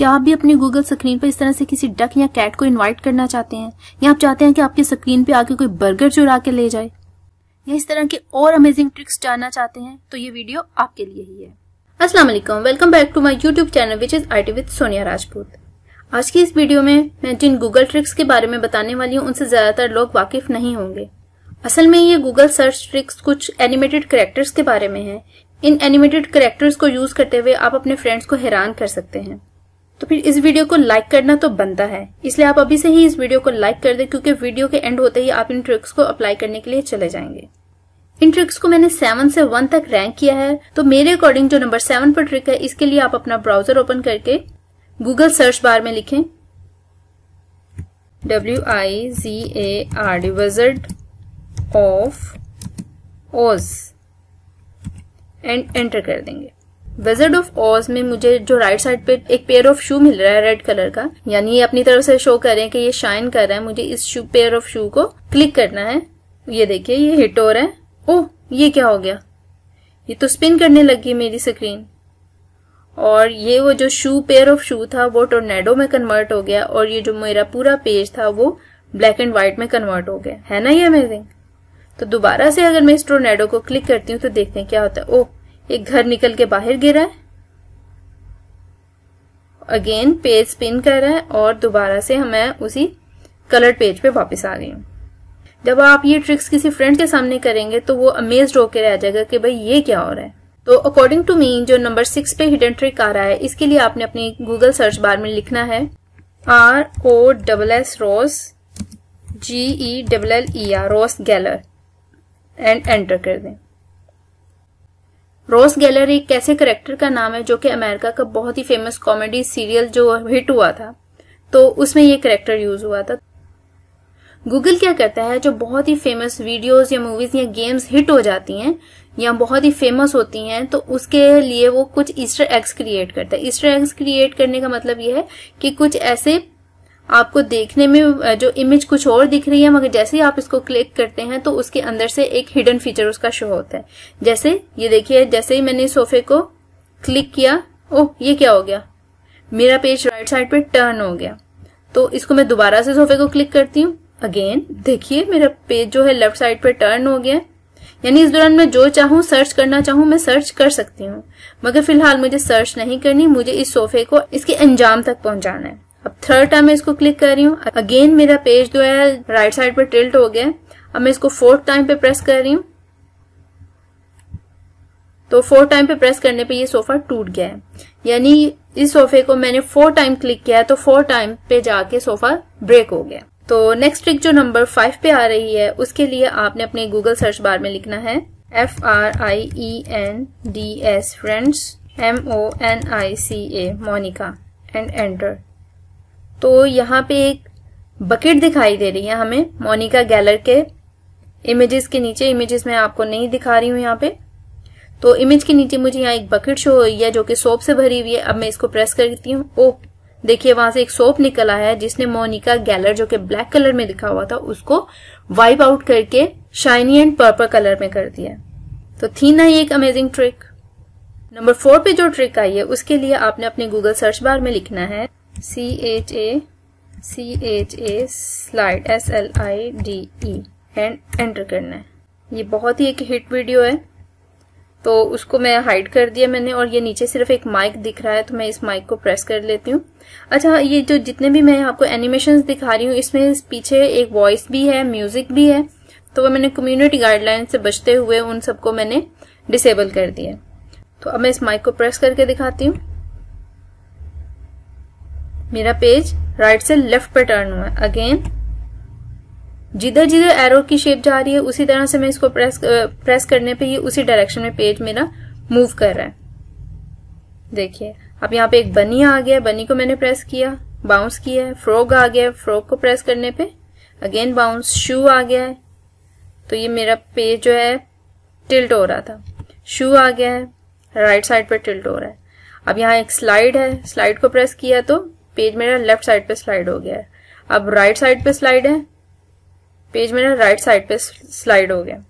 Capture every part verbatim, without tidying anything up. क्या आप भी अपने गूगल स्क्रीन पर इस तरह से किसी डक या कैट को इन्वाइट करना चाहते हैं, या आप चाहते हैं कि आपकी स्क्रीन पे आके कोई बर्गर चुरा के ले जाए, या इस तरह के और अमेजिंग ट्रिक्स जानना चाहते हैं, तो ये वीडियो आपके लिए ही है। अस्सलाम वालेकुम, welcome back to my YouTube channel which is I T with Sonia Rajput. आज की इस वीडियो में मैं जिन गूगल ट्रिक्स के बारे में बताने वाली हूँ उनसे ज्यादातर लोग वाकिफ नहीं होंगे। असल में ये गूगल सर्च ट्रिक्स कुछ एनिमेटेड कैरेक्टर्स के बारे में है। इन एनिमेटेड कैरेक्टर्स को यूज करते हुए आप अपने फ्रेंड्स को हैरान कर सकते हैं। तो फिर इस वीडियो को लाइक करना तो बनता है, इसलिए आप अभी से ही इस वीडियो को लाइक कर दें, क्योंकि वीडियो के एंड होते ही आप इन ट्रिक्स को अप्लाई करने के लिए चले जाएंगे। इन ट्रिक्स को मैंने सेवन से वन तक रैंक किया है, तो मेरे अकॉर्डिंग जो नंबर सेवन पर ट्रिक है, इसके लिए आप अपना ब्राउजर ओपन करके गूगल सर्च बार में लिखें W I G A R D wizard of Oz and enter कर देंगे। विज़र्ड ऑफ ओज में मुझे जो राइट साइड पे एक पेयर ऑफ शू मिल रहा है रेड कलर का, यानी ये अपनी तरफ से शो कर रहे हैं कि ये शाइन कर रहा है। मुझे इस शू पेयर ऑफ शू को क्लिक करना है। ये देखिए ये हिट हो रहा है। ओह, ये क्या हो गया, ये तो स्पिन करने लगी मेरी स्क्रीन, और ये वो जो शू पेयर ऑफ शू था वो टोर्नेडो में कन्वर्ट हो गया, और ये जो मेरा पूरा पेज था वो ब्लैक एंड व्हाइट में कन्वर्ट हो गया। है ना ये अमेजिंग। तो दोबारा से अगर मैं इस टोर्नेडो को क्लिक करती हूँ तो देखते हैं क्या होता है। ओह, एक घर निकल के बाहर गिरा है, अगेन पेज स्पिन कर रहा है, और दोबारा से मैं उसी कलर पेज पे वापस आ गई हूँ। जब आप ये ट्रिक्स किसी फ्रेंड के सामने करेंगे तो वो अमेज्ड होकर रह जाएगा कि भाई ये क्या हो रहा है। तो अकॉर्डिंग टू मी जो नंबर सिक्स पे हिडन ट्रिक आ रहा है, इसके लिए आपने अपनी गूगल सर्च बार में लिखना है R O double S Ross G E double L E R Ross Geller and enter कर दें। रॉस गैलर एक ऐसे करेक्टर का नाम है जो कि अमेरिका का बहुत ही फेमस कॉमेडी सीरियल जो हिट हुआ था, तो उसमें ये करेक्टर यूज हुआ था। गूगल क्या करता है, जो बहुत ही फेमस वीडियोस या मूवीज या गेम्स हिट हो जाती हैं या बहुत ही फेमस होती हैं, तो उसके लिए वो कुछ ईस्टर एग्स क्रिएट करता है। ईस्टर एग्स क्रिएट करने का मतलब ये है कि कुछ ऐसे आपको देखने में जो इमेज कुछ और दिख रही है, मगर जैसे ही आप इसको क्लिक करते हैं तो उसके अंदर से एक हिडन फीचर उसका शो होता है। जैसे ये देखिए, जैसे ही मैंने सोफे को क्लिक किया, ओह ये क्या हो गया, मेरा पेज राइट साइड पे टर्न हो गया। तो इसको मैं दोबारा से सोफे को क्लिक करती हूँ, अगेन देखिए मेरा पेज जो है लेफ्ट साइड पे टर्न हो गया। यानी इस दौरान मैं जो चाहूँ सर्च करना चाहूँ मैं सर्च कर सकती हूँ, मगर फिलहाल मुझे सर्च नहीं करनी, मुझे इस सोफे को इसके अंजाम तक पहुंचाना है। अब थर्ड टाइम मैं इसको क्लिक कर रही हूँ, अगेन मेरा पेज जो है राइट साइड पे टिल्ट हो गया। अब मैं इसको फोर्थ टाइम पे प्रेस कर रही हूँ, तो फोर्थ टाइम पे प्रेस करने पे ये सोफा टूट गया है। यानी इस सोफे को मैंने फोर टाइम क्लिक किया है, तो फोर टाइम पे जाके सोफा ब्रेक हो गया। तो नेक्स्ट ट्रिक जो नंबर फाइव पे आ रही है, उसके लिए आपने अपने गूगल सर्च बार में लिखना है F R I E N D S friends M O N I C A Monica and enter. तो यहाँ पे एक बकेट दिखाई दे रही है हमें मोनिका गैलर के इमेजेस के नीचे। इमेजेस में आपको नहीं दिखा रही हूँ यहाँ पे, तो इमेज के नीचे मुझे यहाँ एक बकेट शो हुई है जो कि सोप से भरी हुई है। अब मैं इसको प्रेस करती हूँ, ओह देखिए वहां से एक सोप निकला है जिसने मोनिका गैलर जो कि ब्लैक कलर में लिखा हुआ था उसको वाइप आउट करके शाइनी एंड पर्पल कलर में कर दिया। तो थी ना ये एक अमेजिंग ट्रिक। नंबर फोर पे जो ट्रिक आई है, उसके लिए आपने अपने गूगल सर्च बार में लिखना है C H A C H A slide S L I D E and enter करना है। ये बहुत ही एक हिट वीडियो है, तो उसको मैं हाइड कर दिया मैंने, और ये नीचे सिर्फ एक माइक दिख रहा है, तो मैं इस माइक को प्रेस कर लेती हूँ। अच्छा, ये जो जितने भी मैं आपको एनिमेशंस दिखा रही हूँ इसमें पीछे एक वॉइस भी है, म्यूजिक भी है, तो वह मैंने कम्युनिटी गाइडलाइन से बचते हुए उन सबको मैंने डिसेबल कर दिया। तो अब मैं इस माइक को प्रेस करके दिखाती हूँ, मेरा पेज राइट से लेफ्ट पर टर्न हुआ है। अगेन जिधर जिधर एरो की शेप जा रही है उसी तरह से मैं इसको प्रेस प्रेस करने पे ये उसी डायरेक्शन में पेज मेरा मूव कर रहा है। देखिए अब यहाँ पे एक बनी आ गया, बनी को मैंने प्रेस किया, बाउंस किया है। फ्रॉग आ गया, फ्रॉग को प्रेस करने पे अगेन बाउंस। शू आ गया है, तो ये मेरा पेज जो है टिल्ट हो रहा था। शू आ गया है, राइट साइड पर टिल्ट हो रहा है। अब यहाँ एक स्लाइड है, स्लाइड को प्रेस किया तो पेज मेरा लेफ्ट साइड पे स्लाइड हो गया है। अब राइट साइड पे स्लाइड है, पेज मेरा राइट साइड पे स्लाइड हो गया।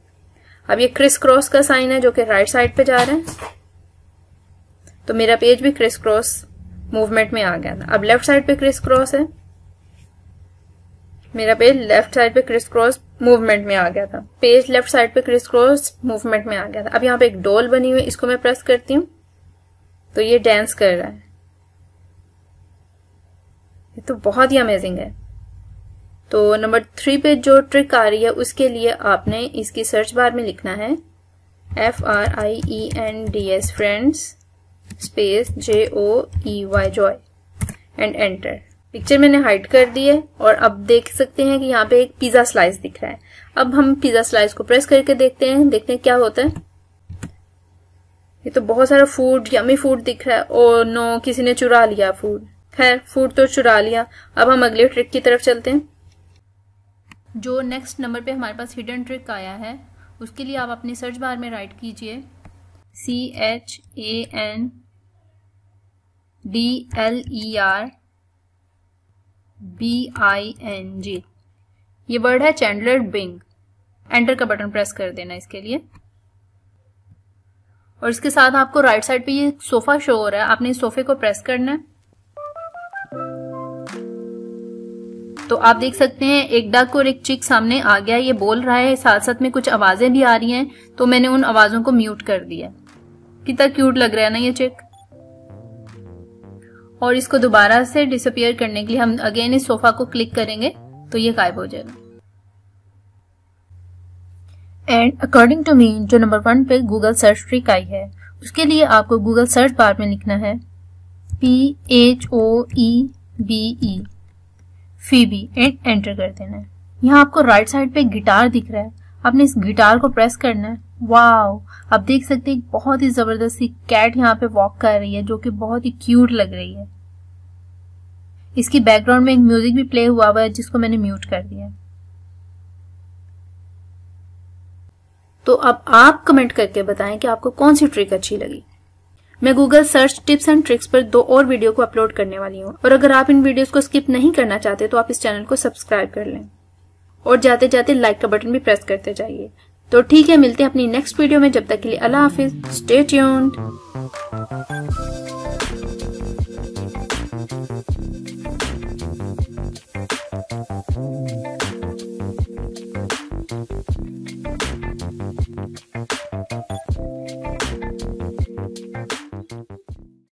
अब ये क्रिस क्रॉस का साइन है जो कि राइट साइड पे जा रहा है, तो मेरा पेज भी क्रिस क्रॉस मूवमेंट में आ गया था। अब लेफ्ट साइड पे क्रिस क्रॉस है, मेरा पेज लेफ्ट साइड पे क्रिस क्रॉस मूवमेंट में आ गया था, पेज लेफ्ट साइड पे क्रिस क्रॉस मूवमेंट में आ गया था। अब यहाँ पे एक डॉल बनी हुई, इसको मैं प्रेस करती हूँ तो ये डांस कर रहा है, ये तो बहुत ही अमेजिंग है। तो नंबर थ्री पे जो ट्रिक आ रही है उसके लिए आपने इसकी सर्च बार में लिखना है F R I E N D S friends space J O E Y Joey and enter. Picture मैंने हाइड कर दी है और अब देख सकते हैं कि यहाँ पे एक पिज्जा स्लाइस दिख रहा है। अब हम पिज्जा स्लाइस को प्रेस करके देखते हैं, देखते हैं क्या होता है। ये तो बहुत सारा फूड, यमी फूड दिख रहा है। ओ नो, किसी ने चुरा लिया फूड। खैर, फूड तो चुरा लिया। अब हम अगले ट्रिक की तरफ चलते हैं। जो नेक्स्ट नंबर पे हमारे पास हिडन ट्रिक आया है उसके लिए आप अपनी सर्च बार में राइट कीजिए C H A N D L E R B I N G. ये वर्ड है चैंडलर बिंग। एंटर का बटन प्रेस कर देना इसके लिए। और इसके साथ आपको राइट साइड पे ये सोफा शो हो रहा है, आपने इस सोफे को प्रेस करना है तो आप देख सकते हैं एक डक और एक चिक सामने आ गया, ये बोल रहा है, साथ साथ में कुछ आवाजें भी आ रही हैं तो मैंने उन आवाजों को म्यूट कर दिया। कितना क्यूट लग रहा है ना ये चिक। और इसको दोबारा से डिसअपियर करने के लिए हम अगेन इस सोफा को क्लिक करेंगे तो ये गायब हो जाएगा। एंड अकॉर्डिंग टू मी जो नंबर वन पे गूगल सर्च ट्रिक आई है उसके लिए आपको गूगल सर्च बार में लिखना है P H O E B E Phoebe and enter कर देना है। यहाँ आपको राइट साइड पे गिटार दिख रहा है, आपने इस गिटार को प्रेस करना है। वाओ, आप देख सकते हैं बहुत ही जबरदस्त सी कैट यहाँ पे वॉक कर रही है जो कि बहुत ही क्यूट लग रही है। इसकी बैकग्राउंड में एक म्यूजिक भी प्ले हुआ हुआ है जिसको मैंने म्यूट कर दिया। तो अब आप कमेंट करके बताएं कि आपको कौन सी ट्रिक अच्छी लगी। मैं Google search tips and tricks पर दो और वीडियो को अपलोड करने वाली हूँ और अगर आप इन वीडियोस को स्किप नहीं करना चाहते तो आप इस चैनल को सब्सक्राइब कर लें और जाते जाते लाइक का बटन भी प्रेस करते जाइए। तो ठीक है, मिलते हैं अपनी नेक्स्ट वीडियो में। जब तक के लिए अल्लाह हाफिज, स्टे ट्यून्ड।